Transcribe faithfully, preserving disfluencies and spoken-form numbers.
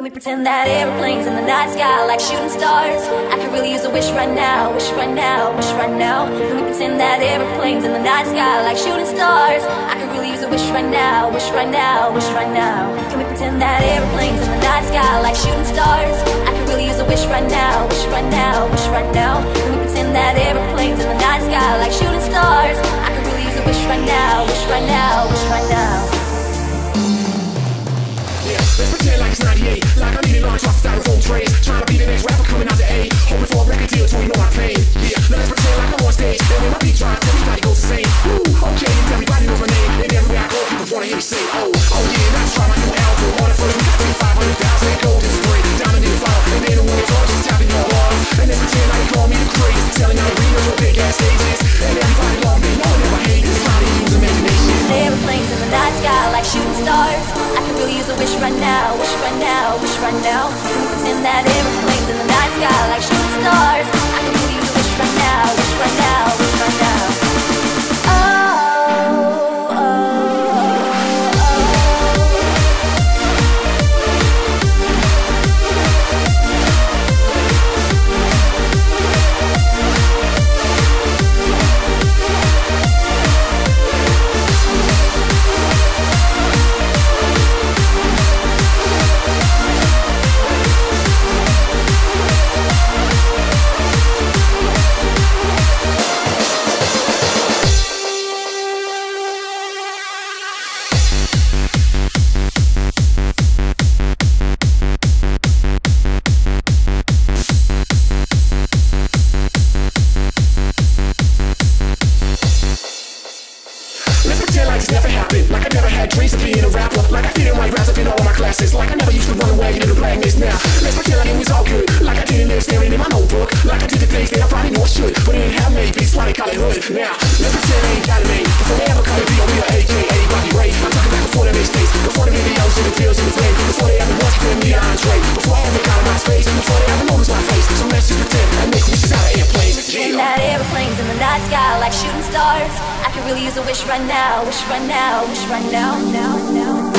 Can we pretend that airplanes in the night sky like shooting stars? I could really use a wish right now, wish right now, wish right now. Can we pretend that airplanes in the night sky like shooting stars? I could really use a wish right now, wish right now, wish right now. Can we pretend that airplanes in the night sky like shooting stars? I could really use a wish right now, wish right now, wish right now. Can we pretend that airplanes in the night sky like shooting stars? I could really use a wish right now, wish right now, wish right now. Let's pretend like it's ninety-eight, like I'm eating large off styrofoam trays, trying to be the next rapper coming out the A, hoping for a record deal so we know I pay. Yeah, now let's pretend like I'm on stage, and when my beat drops, everybody goes insane. Woo, okay, everybody knows my name, and everywhere I go, people wanna hear me say, oh, oh yeah, that's right, my new album, on it for them, got three, five hundred thousand, and gold is great, down in the fire, and then the world's all just tapping your walls, and let's pretend like they call me the craze, telling all the readers what big ass stages, and everybody love me, knowing that I hate this, trying to use imagination. Airplanes in the night sky like shooting stars. I could really use a wish right now. Wish right now, wish right now. Can we pretend that airplanes in the night sky like shooting stars? I can really use a wish right now, wish right now, wish right now. Oh, oh, I could really use a wish right now, wish right now, wish right now, now, now.